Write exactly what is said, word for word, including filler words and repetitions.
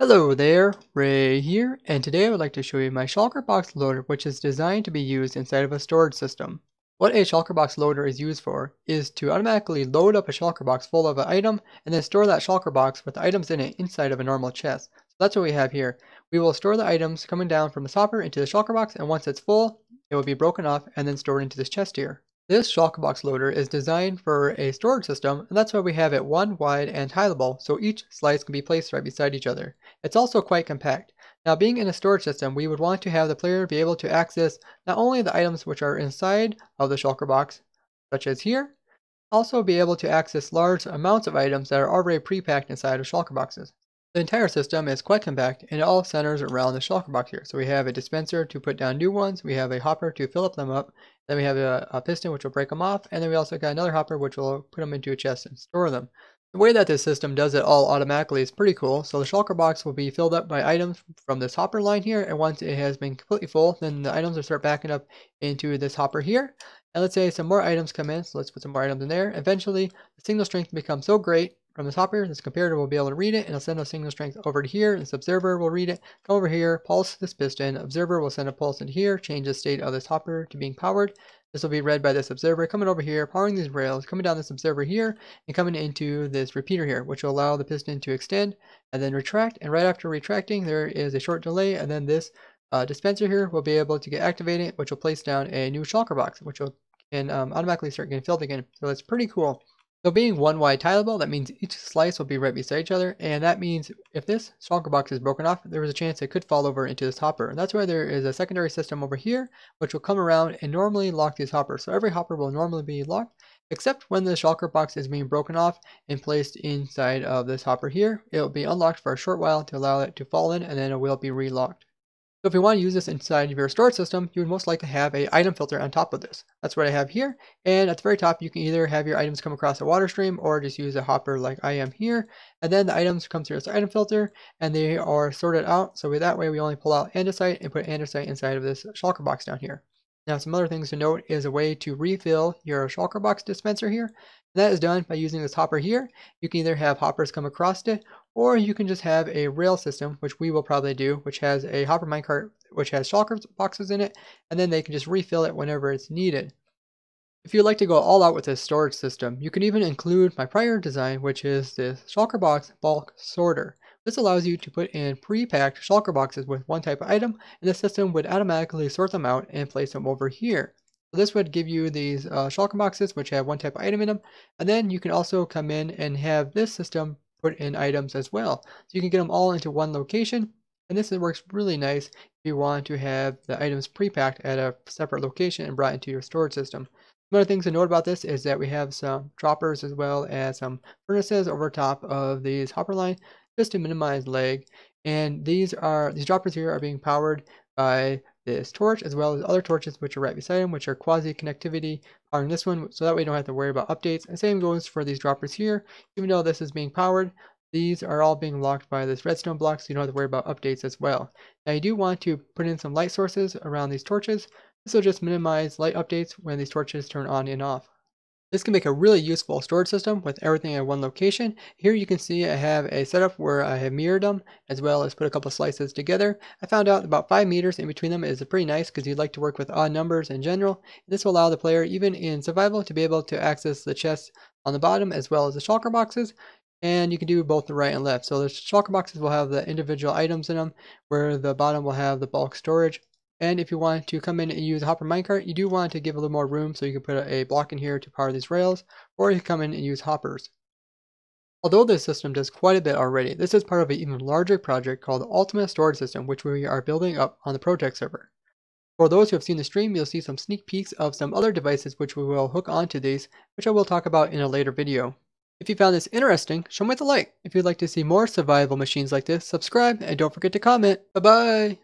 Hello there, Ray here, and today I would like to show you my Shulker Box loader, which is designed to be used inside of a storage system. What a Shulker Box loader is used for is to automatically load up a Shulker Box full of an item and then store that Shulker Box with the items in it inside of a normal chest. So that's what we have here. We will store the items coming down from the software into the Shulker Box, and once it's full, it will be broken off and then stored into this chest here. This Shulker Box loader is designed for a storage system, and that's why we have it one wide and tileable, so each slice can be placed right beside each other. It's also quite compact. Now, being in a storage system, we would want to have the player be able to access not only the items which are inside of the Shulker Box, such as here, also be able to access large amounts of items that are already pre-packed inside of Shulker Boxes. The entire system is quite compact, and it all centers around the Shulker Box here. So we have a dispenser to put down new ones, we have a hopper to fill up them up, then we have a, a piston which will break them off, and then we also got another hopper which will put them into a chest and store them. The way that this system does it all automatically is pretty cool. So the Shulker Box will be filled up by items from this hopper line here, and once it has been completely full, then the items will start backing up into this hopper here. And let's say some more items come in, so let's put some more items in there. Eventually, the signal strength becomes so great from this hopper, this comparator will be able to read it, and it'll send a signal strength over to here. This observer will read it, come over here, pulse this piston. Observer will send a pulse into here, change the state of this hopper to being powered. This will be read by this observer coming over here, powering these rails, coming down this observer here, and coming into this repeater here, which will allow the piston to extend and then retract. And right after retracting, there is a short delay, and then this uh, dispenser here will be able to get activated, which will place down a new Shulker Box, which will can um, automatically start getting filled again. So that's pretty cool. So being one wide tileable, that means each slice will be right beside each other, and that means if this Shulker Box is broken off, there is a chance it could fall over into this hopper. And that's why there is a secondary system over here, which will come around and normally lock these hoppers. So every hopper will normally be locked, except when the Shulker Box is being broken off and placed inside of this hopper here. It will be unlocked for a short while to allow it to fall in, and then it will be relocked. So if you want to use this inside of your storage system, you would most likely have an item filter on top of this. That's what I have here. And at the very top, you can either have your items come across a water stream or just use a hopper like I am here. And then the items come through this item filter and they are sorted out. So that way we only pull out andesite and put andesite inside of this Shulker Box down here. Now, some other things to note is a way to refill your Shulker Box dispenser here. That is done by using this hopper here. You can either have hoppers come across it, or you can just have a rail system, which we will probably do, which has a hopper minecart, which has Shulker Boxes in it, and then they can just refill it whenever it's needed. If you'd like to go all out with this storage system, you can even include my prior design, which is this Shulker Box bulk sorter. This allows you to put in pre-packed Shulker Boxes with one type of item, and the system would automatically sort them out and place them over here. So this would give you these uh, Shulker Boxes, which have one type of item in them, and then you can also come in and have this system put in items as well. So you can get them all into one location, and this works really nice if you want to have the items pre-packed at a separate location and brought into your storage system. Some other things to note about this is that we have some droppers as well as some furnaces over top of these hopper line just to minimize lag. And these are these droppers here are being powered by this torch as well as other torches which are right beside them, which are quasi connectivity powering this one, so that way you don't have to worry about updates. And same goes for these droppers here. Even though this is being powered, these are all being locked by this redstone block, so you don't have to worry about updates as well. Now, you do want to put in some light sources around these torches. This will just minimize light updates when these torches turn on and off. This can make a really useful storage system with everything at one location. Here you can see I have a setup where I have mirrored them as well as put a couple slices together. I found out about five meters in between them is pretty nice because you'd like to work with odd numbers in general. This will allow the player, even in survival, to be able to access the chests on the bottom as well as the Shulker Boxes. And you can do both the right and left. So the Shulker Boxes will have the individual items in them, where the bottom will have the bulk storage. And if you want to come in and use a hopper minecart, you do want to give a little more room, so you can put a block in here to power these rails, or you can come in and use hoppers. Although this system does quite a bit already, this is part of an even larger project called the Ultimate Storage System, which we are building up on the Project server. For those who have seen the stream, you'll see some sneak peeks of some other devices which we will hook onto these, which I will talk about in a later video. If you found this interesting, show me with a like. If you'd like to see more survival machines like this, subscribe and don't forget to comment. Bye bye!